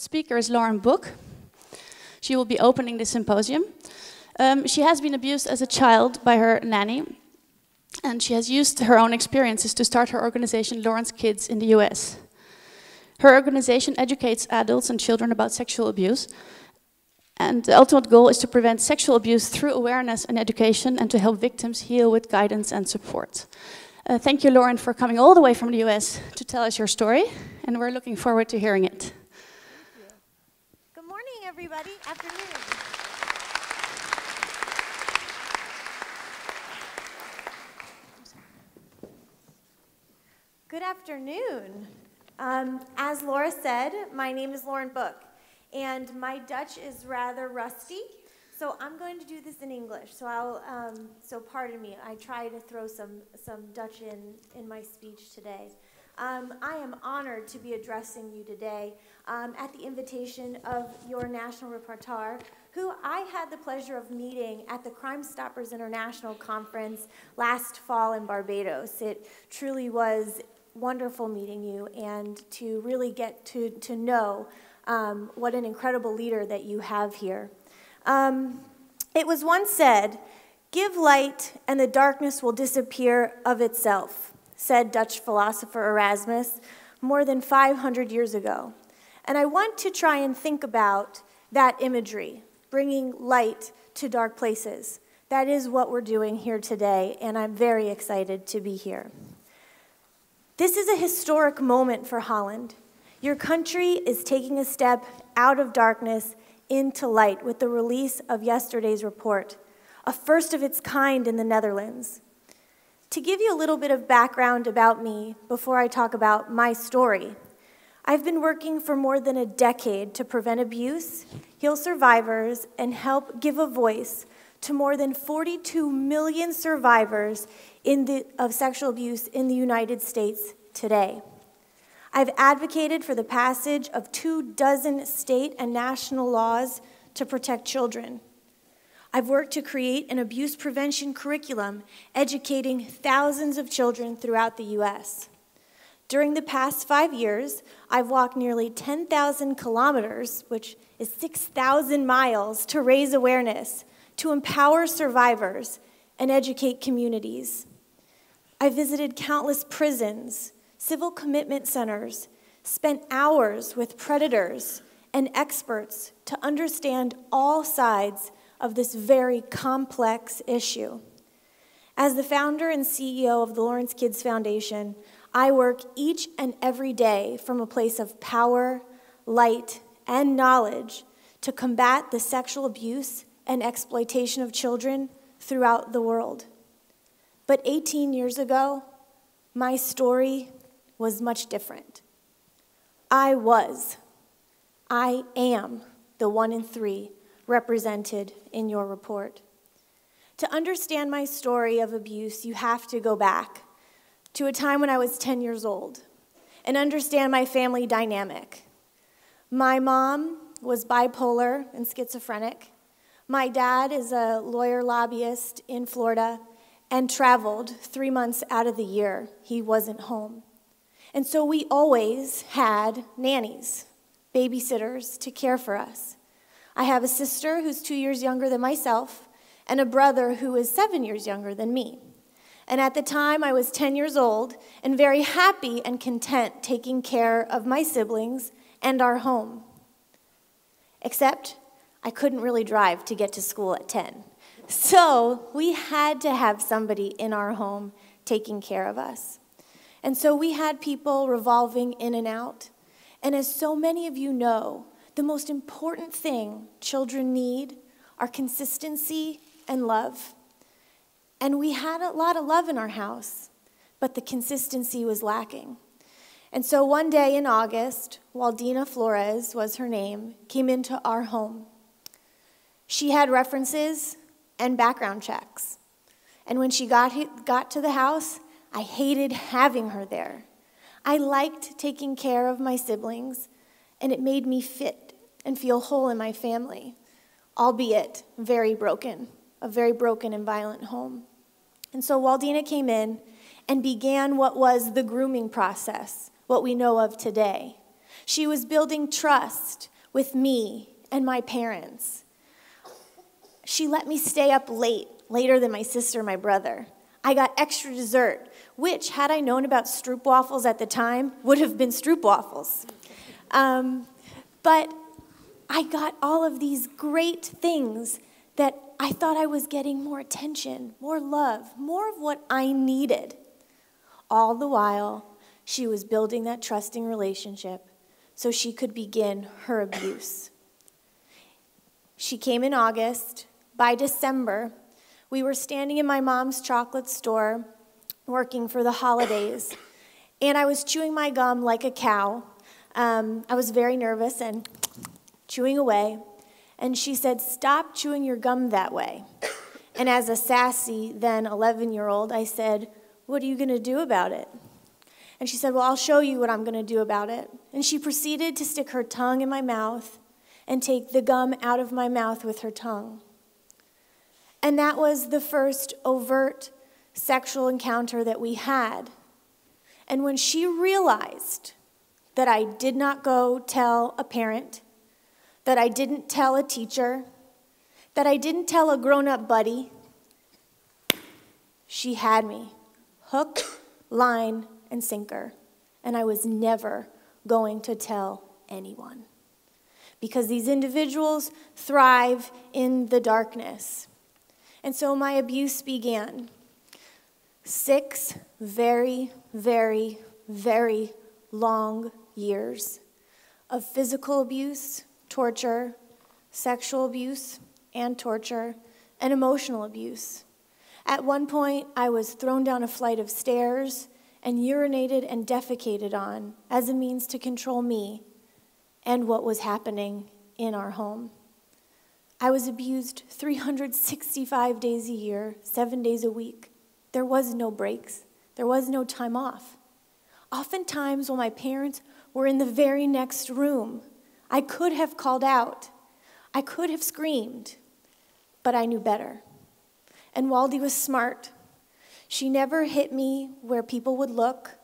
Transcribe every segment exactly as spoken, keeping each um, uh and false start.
speaker is Lauren Book. She will be opening this symposium. Um, she has been abused as a child by her nanny, and she has used her own experiences to start her organization Lauren's Kids in the U S. Her organization educates adults and children about sexual abuse, and the ultimate goal is to prevent sexual abuse through awareness and education and to help victims heal with guidance and support. Uh, thank you, Lauren, for coming all the way from the U S to tell us your story, and we're looking forward to hearing it. Thank you. Good morning, everybody. Afternoon. Good afternoon. Um, as Laura said, my name is Lauren Book, and my Dutch is rather rusty, so I'm going to do this in English. So I'll, um, so pardon me. I try to throw some some Dutch in in my speech today. Um, I am honored to be addressing you today um, at the invitation of your national rapporteur, who I had the pleasure of meeting at the Crime Stoppers International Conference last fall in Barbados. It truly was wonderful meeting you, and to really get to, to know um, what an incredible leader that you have here. Um, it was once said, "Give light and the darkness will disappear of itself," said Dutch philosopher Erasmus more than five hundred years ago. And I want to try and think about that imagery, bringing light to dark places. That is what we're doing here today, and I'm very excited to be here. This is a historic moment for Holland. Your country is taking a step out of darkness into light with the release of yesterday's report, a first of its kind in the Netherlands. To give you a little bit of background about me before I talk about my story, I've been working for more than a decade to prevent abuse, heal survivors, and help give a voice to more than forty-two million survivors in the, of sexual abuse in the United States today. I've advocated for the passage of two dozen state and national laws to protect children. I've worked to create an abuse prevention curriculum educating thousands of children throughout the U S. During the past five years, I've walked nearly ten thousand kilometers, which is six thousand miles, to raise awareness, to empower survivors, and educate communities. I visited countless prisons, civil commitment centers, spent hours with predators and experts to understand all sides of this very complex issue. As the founder and C E O of the Lauren's Kids Foundation, I work each and every day from a place of power, light, and knowledge to combat the sexual abuse and exploitation of children throughout the world. But eighteen years ago, my story was much different. I was, I am the one in three represented in your report. To understand my story of abuse, you have to go back to a time when I was ten years old and understand my family dynamic. My mom was bipolar and schizophrenic. My dad is a lawyer lobbyist in Florida and traveled three months out of the year. He wasn't home. And so we always had nannies, babysitters to care for us. I have a sister who's two years younger than myself and a brother who is seven years younger than me. And at the time, I was ten years old and very happy and content taking care of my siblings and our home. Except I couldn't really drive to get to school at ten. So we had to have somebody in our home taking care of us. And so we had people revolving in and out. And as so many of you know, the most important thing children need are consistency and love. And we had a lot of love in our house, but the consistency was lacking. And so one day in August, Waldina Flores was her name, came into our home. She had references and background checks. And when she got, got to the house, I hated having her there. I liked taking care of my siblings, and it made me fit and feel whole in my family, albeit very broken, a very broken and violent home. And so Waldina came in and began what was the grooming process, what we know of today. She was building trust with me and my parents. She let me stay up late, later than my sister and my brother. I got extra dessert, which, had I known about Stroopwafels at the time, would have been Stroopwafels. Um, but I got all of these great things that I thought I was getting more attention, more love, more of what I needed. All the while, she was building that trusting relationship so she could begin her abuse. She came in August. By December, we were standing in my mom's chocolate store working for the holidays, and I was chewing my gum like a cow. Um, I was very nervous and chewing away, and she said, "Stop chewing your gum that way." And as a sassy then eleven-year-old, I said, "What are you going to do about it?" And she said, "Well, I'll show you what I'm going to do about it." And she proceeded to stick her tongue in my mouth and take the gum out of my mouth with her tongue. And that was the first overt sexual encounter that we had. And when she realized that I did not go tell a parent, that I didn't tell a teacher, that I didn't tell a grown-up buddy, she had me hook, line, and sinker. And I was never going to tell anyone. Because these individuals thrive in the darkness. And so my abuse began. Six very, very, very long years of physical abuse, torture, sexual abuse and torture, and emotional abuse. At one point, I was thrown down a flight of stairs and urinated and defecated on as a means to control me and what was happening in our home. I was abused three hundred sixty-five days a year, seven days a week. There was no breaks. There was no time off. Oftentimes, while my parents were in the very next room, I could have called out. I could have screamed, but I knew better. And Waldy was smart. She never hit me where people would look.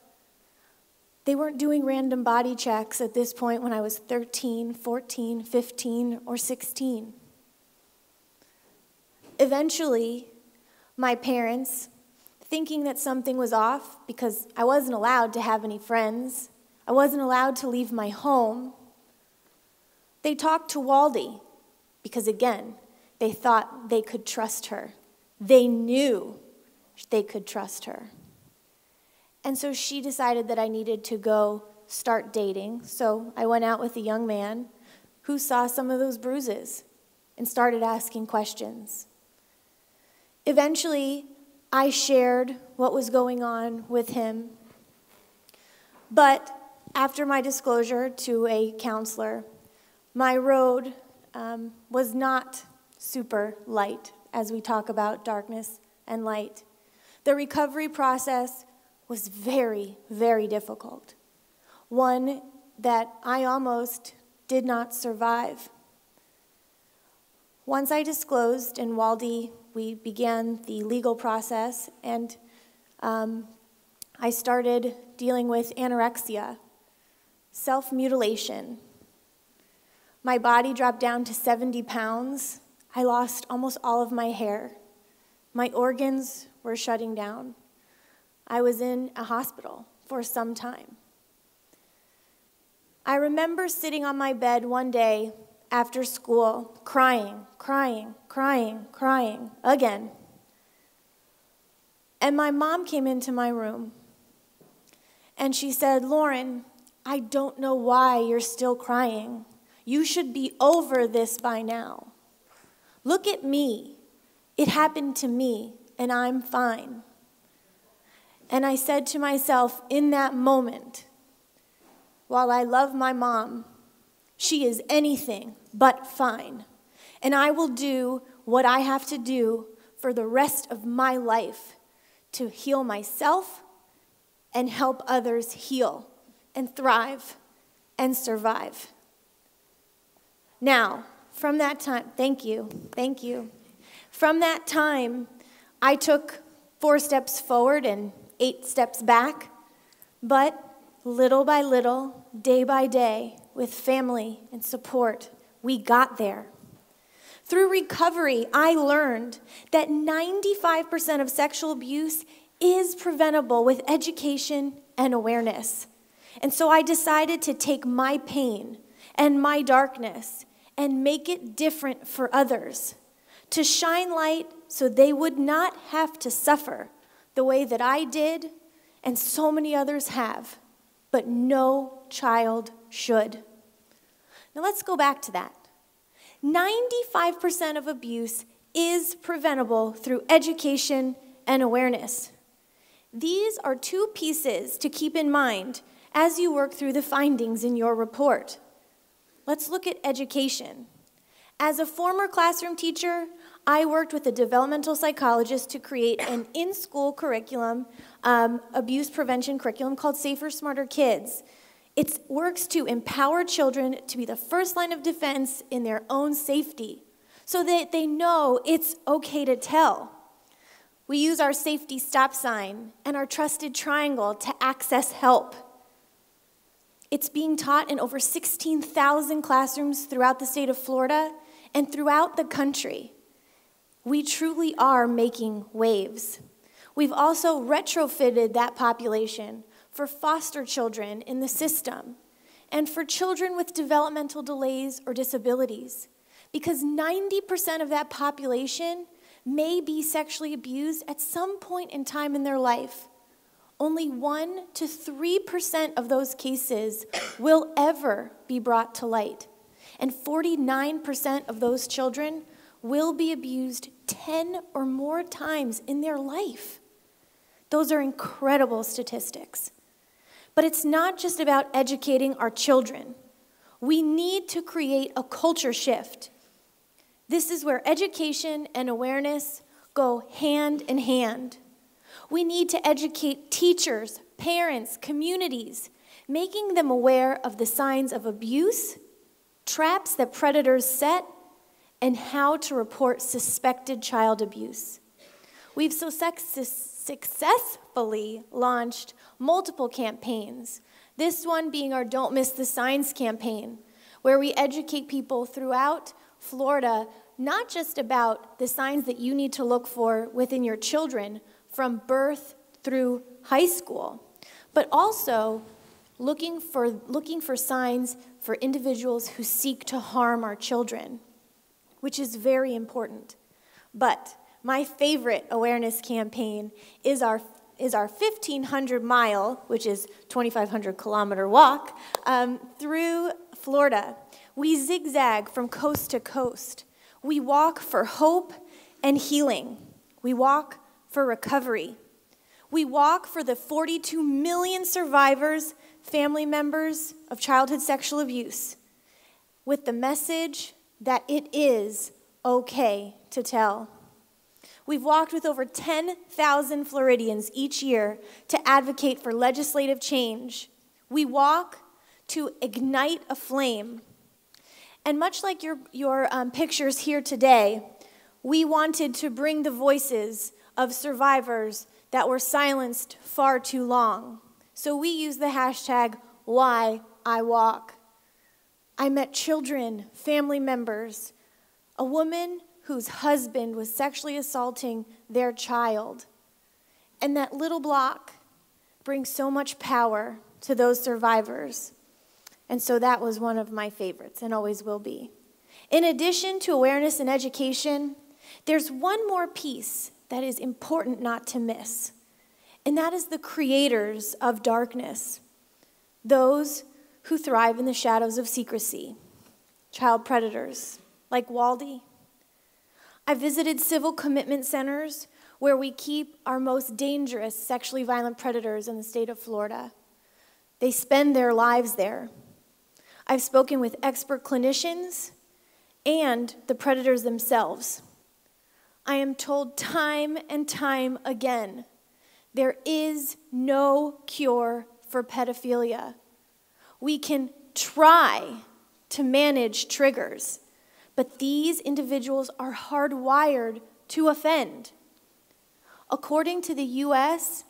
They weren't doing random body checks at this point when I was thirteen, fourteen, fifteen, or sixteen. Eventually, my parents, thinking that something was off because I wasn't allowed to have any friends, I wasn't allowed to leave my home, they talked to Waldy because, again, they thought they could trust her. They knew they could trust her. And so she decided that I needed to go start dating. So I went out with a young man who saw some of those bruises and started asking questions. Eventually, I shared what was going on with him. But after my disclosure to a counselor, my road um, was not super light, as we talk about darkness and light. The recovery process was very, very difficult. One that I almost did not survive. Once I disclosed, and Waldy, we began the legal process, and um, I started dealing with anorexia, self-mutilation. My body dropped down to seventy pounds. I lost almost all of my hair. My organs were shutting down. I was in a hospital for some time. I remember sitting on my bed one day after school, crying, crying, crying, crying again. And my mom came into my room, and she said, "Lauren, I don't know why you're still crying. You should be over this by now. Look at me. It happened to me, and I'm fine." And I said to myself in that moment, while I love my mom, she is anything but fine. And I will do what I have to do for the rest of my life to heal myself and help others heal and thrive and survive. Now, from that time, thank you, thank you. From that time, I took four steps forward and eight steps back, but Little by little, day by day, with family and support, we got there. Through recovery, I learned that ninety-five percent of sexual abuse is preventable with education and awareness. And so I decided to take my pain and my darkness and make it different for others, to shine light so they would not have to suffer the way that I did and so many others have. But no child should. Now let's go back to that. ninety-five percent of abuse is preventable through education and awareness. These are two pieces to keep in mind as you work through the findings in your report. Let's look at education. As a former classroom teacher, I worked with a developmental psychologist to create an in-school curriculum, um, abuse prevention curriculum called Safer, Smarter Kids. It works to empower children to be the first line of defense in their own safety so that they know it's okay to tell. We use our safety stop sign and our trusted triangle to access help. It's being taught in over sixteen thousand classrooms throughout the state of Florida and throughout the country. We truly are making waves. We've also retrofitted that population for foster children in the system and for children with developmental delays or disabilities, because ninety percent of that population may be sexually abused at some point in time in their life. Only one to three percent of those cases will ever be brought to light, and forty-nine percent of those children will be abused ten or more times in their life. Those are incredible statistics. But it's not just about educating our children. We need to create a culture shift. This is where education and awareness go hand in hand. We need to educate teachers, parents, communities, making them aware of the signs of abuse, traps that predators set, and how to report suspected child abuse. We've so successfully launched multiple campaigns, this one being our Don't Miss the Signs campaign, where we educate people throughout Florida, not just about the signs that you need to look for within your children from birth through high school, but also looking for, looking for signs for individuals who seek to harm our children, which is very important. But my favorite awareness campaign is our, is our fifteen hundred mile, which is twenty-five hundred kilometer walk, um, through Florida. We zigzag from coast to coast. We walk for hope and healing. We walk for recovery. We walk for the forty-two million survivors, family members of childhood sexual abuse, with the message that it is okay to tell. We've walked with over ten thousand Floridians each year to advocate for legislative change. We walk to ignite a flame. And much like your, your um, pictures here today, we wanted to bring the voices of survivors that were silenced far too long. So we use the hashtag WhyIWalk. I met children, family members, a woman whose husband was sexually assaulting their child. And that little block brings so much power to those survivors. And so that was one of my favorites and always will be. In addition to awareness and education, there's one more piece that is important not to miss, and that is the creators of darkness, those who thrive in the shadows of secrecy, child predators like Waldy. I visited civil commitment centers where we keep our most dangerous sexually violent predators in the state of Florida. They spend their lives there. I've spoken with expert clinicians and the predators themselves. I am told time and time again, there is no cure for pedophilia. We can try to manage triggers, but these individuals are hardwired to offend. According to the U S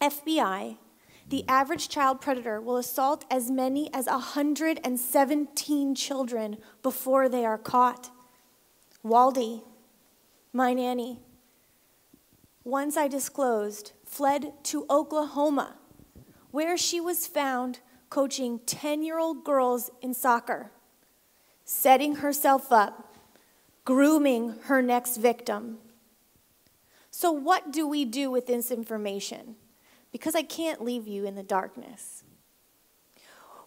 F B I, the average child predator will assault as many as one hundred seventeen children before they are caught. Waldy, my nanny, once I disclosed, fled to Oklahoma, where she was found coaching ten-year-old girls in soccer, setting herself up, grooming her next victim. So what do we do with this information? Because I can't leave you in the darkness.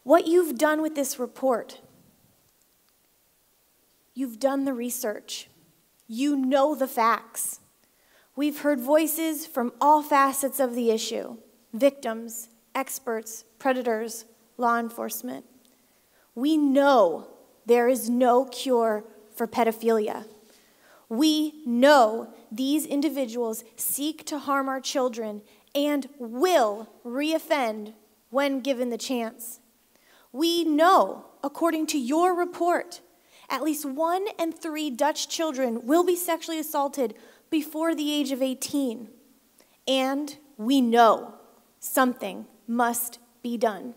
What you've done with this report, you've done the research. You know the facts. We've heard voices from all facets of the issue, victims, experts, predators, law enforcement. We know there is no cure for pedophilia. We know these individuals seek to harm our children and will reoffend when given the chance. We know, according to your report, at least one in three Dutch children will be sexually assaulted before the age of eighteen. And we know something must be done.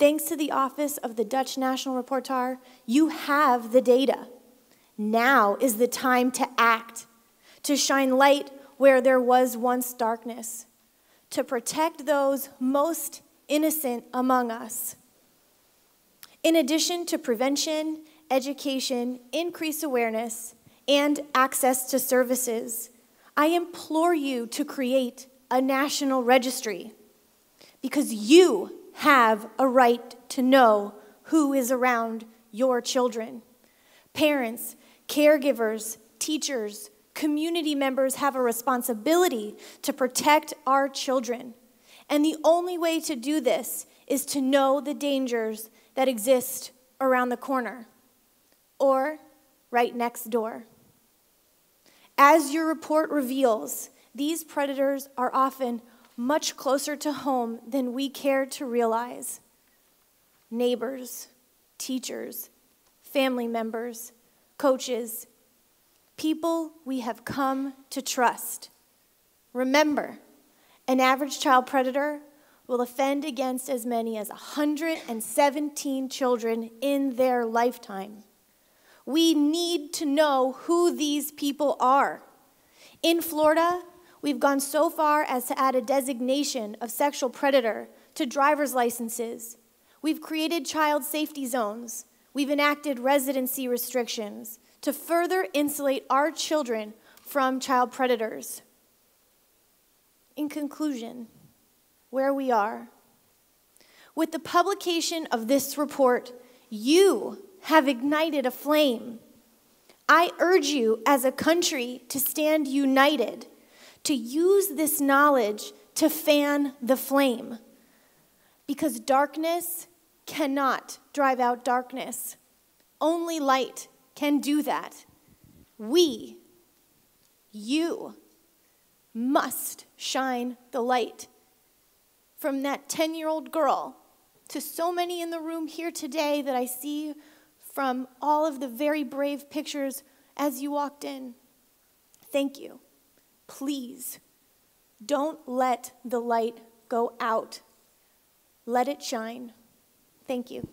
Thanks to the Office of the Dutch National Rapporteur, you have the data. Now is the time to act, to shine light where there was once darkness, to protect those most innocent among us. In addition to prevention, education, increased awareness, and access to services, I implore you to create a national registry, because you have a right to know who is around your children. Parents, caregivers, teachers, community members have a responsibility to protect our children. And the only way to do this is to know the dangers that exist around the corner or right next door. As your report reveals, these predators are often much closer to home than we care to realize. Neighbors, teachers, family members, coaches, people we have come to trust. Remember, an average child predator will offend against as many as one hundred seventeen children in their lifetime. We need to know who these people are. In Florida, we've gone so far as to add a designation of sexual predator to driver's licenses. We've created child safety zones. We've enacted residency restrictions to further insulate our children from child predators. In conclusion, where we are, with the publication of this report, you have ignited a flame. I urge you as a country to stand united, to use this knowledge to fan the flame, because darkness cannot drive out darkness. Only light can do that. We, you, must shine the light. From that ten-year-old girl to so many in the room here today that I see from all of the very brave pictures as you walked in, thank you. Please, don't let the light go out. Let it shine. Thank you.